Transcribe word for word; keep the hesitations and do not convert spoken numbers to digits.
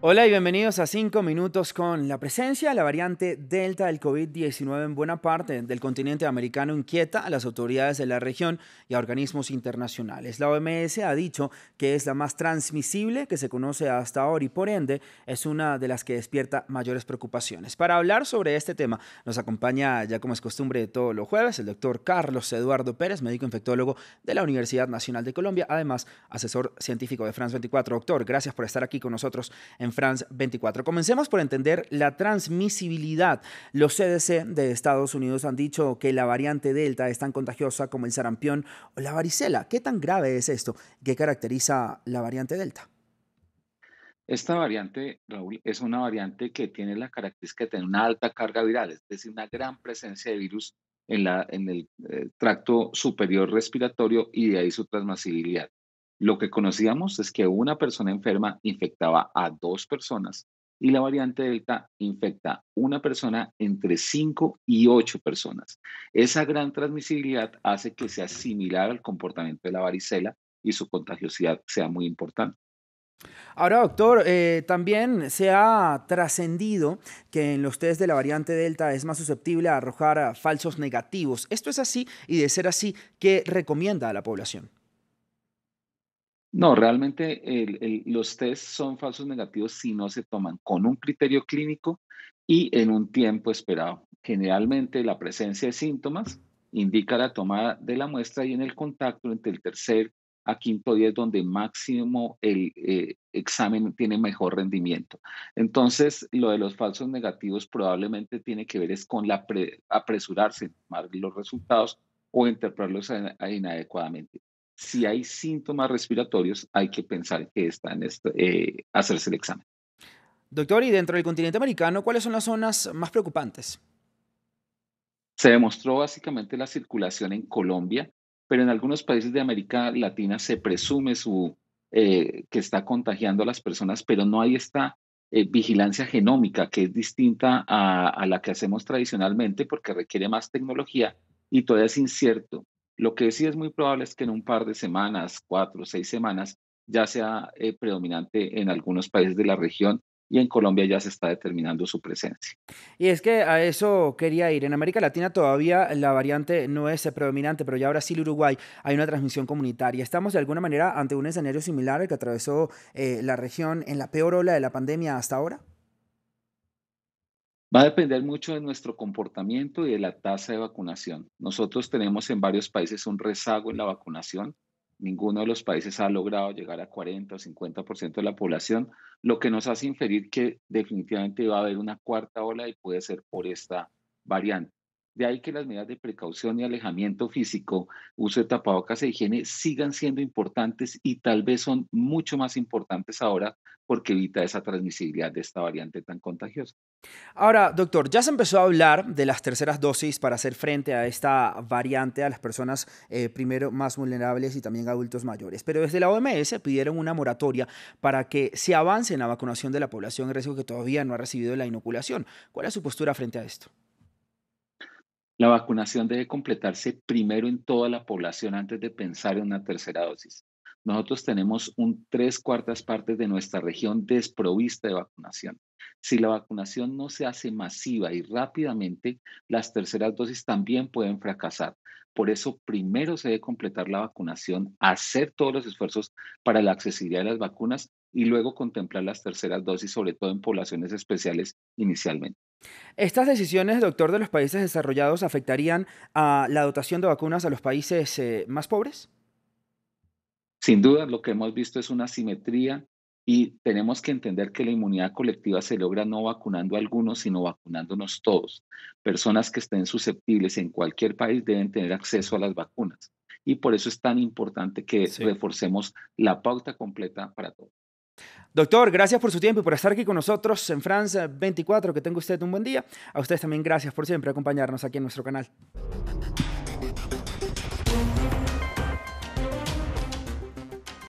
Hola y bienvenidos a cinco minutos con la presencia de la variante Delta del COVID diecinueve en buena parte del continente americano inquieta a las autoridades de la región y a organismos internacionales. La O M S ha dicho que es la más transmisible que se conoce hasta ahora y por ende es una de las que despierta mayores preocupaciones. Para hablar sobre este tema nos acompaña, ya como es costumbre de todos los jueves, el doctor Carlos Eduardo Pérez, médico infectólogo de la Universidad Nacional de Colombia, además asesor científico de France veinticuatro. Doctor, gracias por estar aquí con nosotros en France veinticuatro. Comencemos por entender la transmisibilidad. Los C D C de Estados Unidos han dicho que la variante Delta es tan contagiosa como el sarampión o la varicela. ¿Qué tan grave es esto? ¿Qué caracteriza la variante Delta? Esta variante, Raúl, es una variante que tiene la característica de tener una alta carga viral, es decir, una gran presencia de virus en, la, en el eh, tracto superior respiratorio y de ahí su transmisibilidad. Lo que conocíamos es que una persona enferma infectaba a dos personas y la variante Delta infecta una persona entre cinco y ocho personas. Esa gran transmisibilidad hace que sea similar al comportamiento de la varicela y su contagiosidad sea muy importante. Ahora, doctor, eh, también se ha trascendido que en los test de la variante Delta es más susceptible a arrojar falsos negativos. ¿Esto es así? Y de ser así, ¿qué recomienda a la población? No, realmente el, el, los test son falsos negativos si no se toman con un criterio clínico y en un tiempo esperado. Generalmente la presencia de síntomas indica la toma de la muestra y en el contacto entre el tercer a quinto día es donde máximo el eh, examen tiene mejor rendimiento. Entonces, lo de los falsos negativos probablemente tiene que ver es con la pre, apresurarse en tomar los resultados o interpretarlos inadecuadamente. Si hay síntomas respiratorios, hay que pensar que está en esto, eh, hacerse el examen. Doctor, y dentro del continente americano, ¿cuáles son las zonas más preocupantes? Se demostró básicamente la circulación en Colombia, pero en algunos países de América Latina se presume su, eh, que está contagiando a las personas, pero no hay esta eh, vigilancia genómica que es distinta a, a la que hacemos tradicionalmente porque requiere más tecnología y todavía es incierto. Lo que sí es muy probable es que en un par de semanas, cuatro o seis semanas, ya sea eh, predominante en algunos países de la región y en Colombia ya se está determinando su presencia. Y es que a eso quería ir. En América Latina todavía la variante no es predominante, pero ya Brasil y Uruguay hay una transmisión comunitaria. ¿Estamos de alguna manera ante un escenario similar al que atravesó eh, la región en la peor ola de la pandemia hasta ahora? Va a depender mucho de nuestro comportamiento y de la tasa de vacunación. Nosotros tenemos en varios países un rezago en la vacunación. Ninguno de los países ha logrado llegar a cuarenta o cincuenta por ciento de la población, lo que nos hace inferir que definitivamente va a haber una cuarta ola y puede ser por esta variante. De ahí que las medidas de precaución y alejamiento físico, uso de tapabocas e higiene sigan siendo importantes y tal vez son mucho más importantes ahora porque evita esa transmisibilidad de esta variante tan contagiosa. Ahora, doctor, ya se empezó a hablar de las terceras dosis para hacer frente a esta variante a las personas eh, primero más vulnerables y también adultos mayores, pero desde la O M S pidieron una moratoria para que se avance en la vacunación de la población en riesgo que todavía no ha recibido la inoculación. ¿Cuál es su postura frente a esto? La vacunación debe completarse primero en toda la población antes de pensar en una tercera dosis. Nosotros tenemos un tres cuartas partes de nuestra región desprovista de vacunación. Si la vacunación no se hace masiva y rápidamente, las terceras dosis también pueden fracasar. Por eso primero se debe completar la vacunación, hacer todos los esfuerzos para la accesibilidad de las vacunas y luego contemplar las terceras dosis, sobre todo en poblaciones especiales inicialmente. Estas decisiones, doctor, de los países desarrollados afectarían a la dotación de vacunas a los países eh, más pobres. Sin duda, lo que hemos visto es una asimetría y tenemos que entender que la inmunidad colectiva se logra no vacunando a algunos, sino vacunándonos todos. Personas que estén susceptibles en cualquier país deben tener acceso a las vacunas y por eso es tan importante que sí. Reforcemos la pauta completa para todos. Doctor, gracias por su tiempo y por estar aquí con nosotros en France veinticuatro. Que tenga usted un buen día. A ustedes también gracias por siempre acompañarnos aquí en nuestro canal.